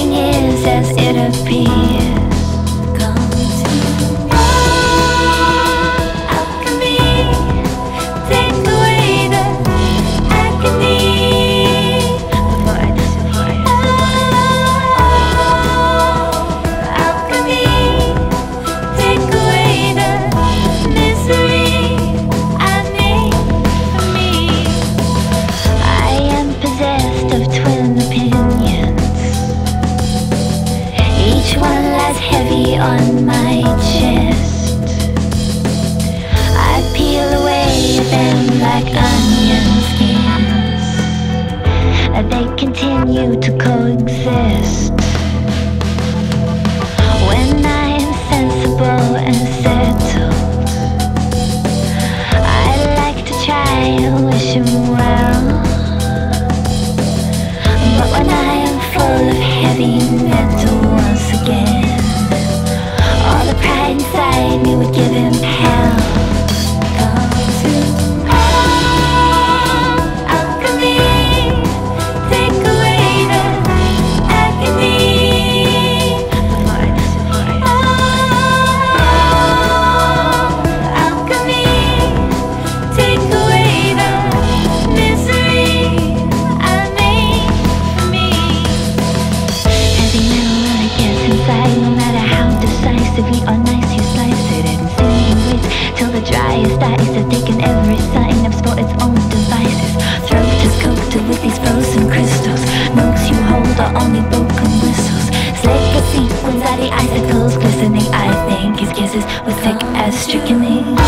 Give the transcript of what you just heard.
everything is as it appears. On my chest, I peel away them like onion skins. They continue to coexist. When I am sensible and settled, I like to try and wish him well. But when I am full of heavy metal once again, inside me would give him hell. Icicles glistening, I think his kisses were thick as strychnine.